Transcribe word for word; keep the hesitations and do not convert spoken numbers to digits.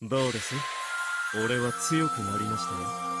どうです？俺は強くなりましたよ。